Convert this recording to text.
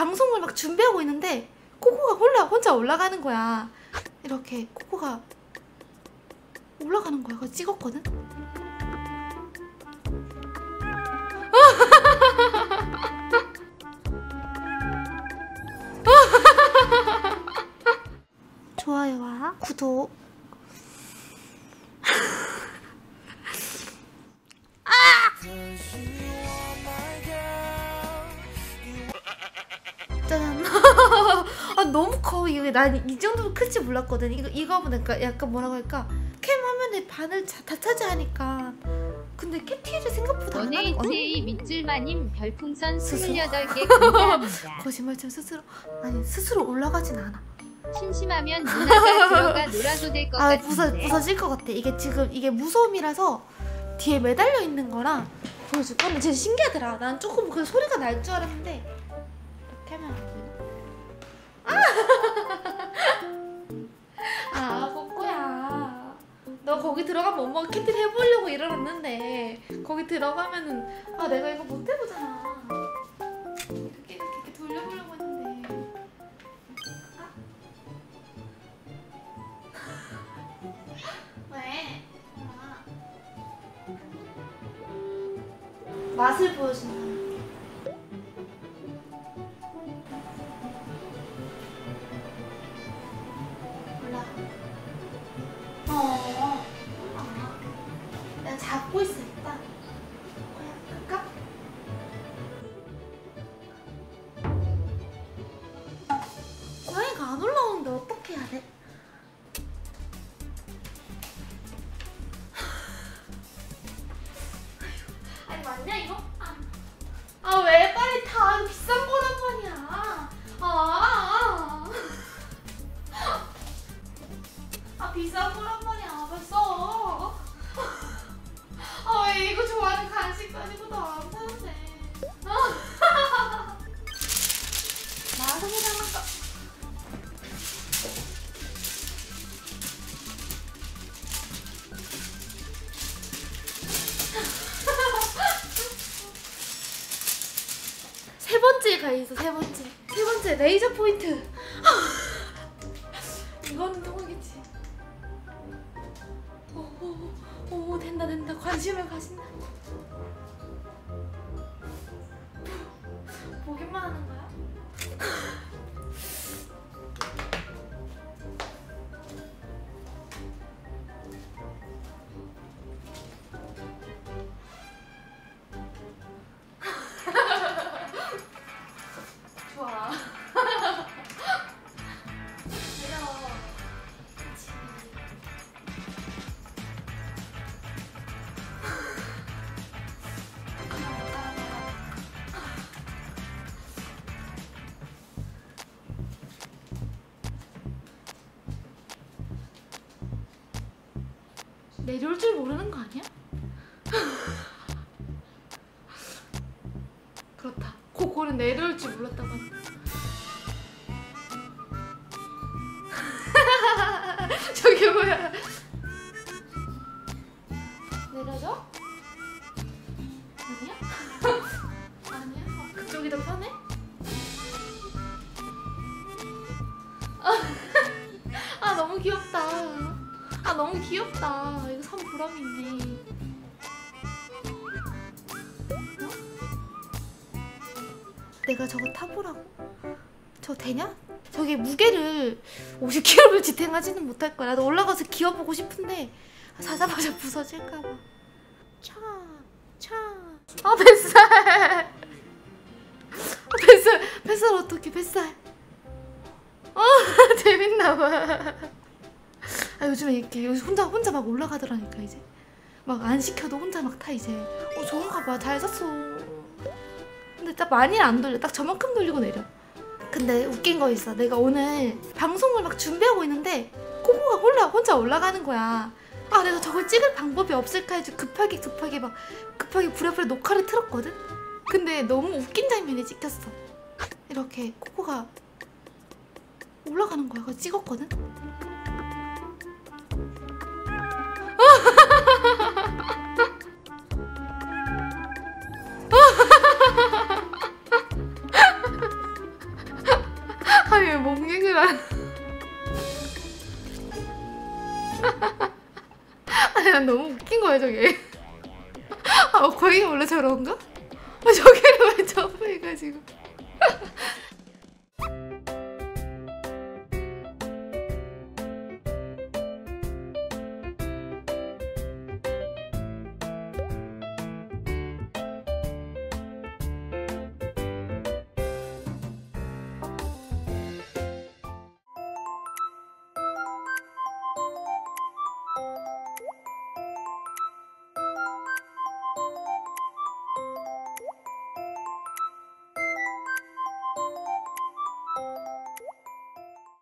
방송을 막 준비하고 있는데 코코가 혼자 올라가는 거야. 이렇게 코코가 올라가는 거야. 그거 찍었거든? 좋아요와 구독. 짜잔. 아, 너무 커. 이게 난 이 정도로 클지 몰랐거든. 이거 보니까 약간 뭐라고 할까? 캠 화면에 반을 다 차지하니까. 근데 캣휠을 생각보다 안 하는 거. 오늘 밑줄마님 별풍선 28개 감사합니다. 거짓말처럼 스스로 올라가진 않아. 심심하면 누나가 들어가 놀아도 될 것 같은데. 부서질 것 같아. 이게 지금 이게 무서움이라서 뒤에 매달려 있는 거랑 보여줄 건데 진짜 신기하더라. 난 조금 그 소리가 날 줄 알았는데 이렇게 하면 아 꼬꼬야, 너 거기 들어가면 엄마가 캣휠 해보려고 일어났는데 거기 들어가면은 아 내가 이거 못 해보잖아. 이렇게 돌려보려고 했는데. 왜? 맛을 보여준다. 올라가. 내가 잡고 있으니까. 그럴까? 고양이가 안 올라오는데 어떻게 해야 돼? 맞냐 이거? 아 왜 빨리 다 비싼 번호판이야. 아 비싼 번호판이야 벌써. 아 왜 이거 좋아하는 간식 가지고 다 안 사는데. 마성이 장난감. 가 있어. 세 번째 레이저 포인트. 이거는 통하겠지. 오 된다 관심을 가진다. 보기만 하는 거야? 내려올 줄 모르는 거 아니야? 그렇다. 고고는 내려올 줄 몰랐다고 하는데. 저게 뭐야? 내려줘? 아니야? 아니야? 아, 그쪽이 더 편해? 아 너무 귀엽다. 아 너무 귀엽다. 이거 산 보람이 있네. 어? 내가 저거 타보라고? 저거 되냐? 저게 무게를 50kg를 지탱하지는 못할 거야. 나도 올라가서 기어보고 싶은데 사자마자 부서질까봐. 아 뱃살. 뱃살 어떡해 뱃살. 재밌나봐. 아 요즘에 이렇게 혼자 막 올라가더라니까. 이제 막 안 시켜도 혼자 막 타. 이제 좋은가 봐. 잘 샀어. 근데 딱 많이는 안 돌려. 딱 저만큼 돌리고 내려. 근데 웃긴 거 있어. 내가 오늘 방송을 막 준비하고 있는데 꼬모가 혼자 올라가는 거야. 아 내가 저걸 찍을 방법이 없을까 해서 급하게 부랴부랴 녹화를 틀었거든. 근데 너무 웃긴 장면이 찍혔어. 이렇게 꼬모가 올라가는 거야. 그거 찍었거든. 왜 목욕을 안 아니 난 너무 웃긴 거야 저게. 아 고양이 원래 저런가? 아 저게를 왜 접어 해가지고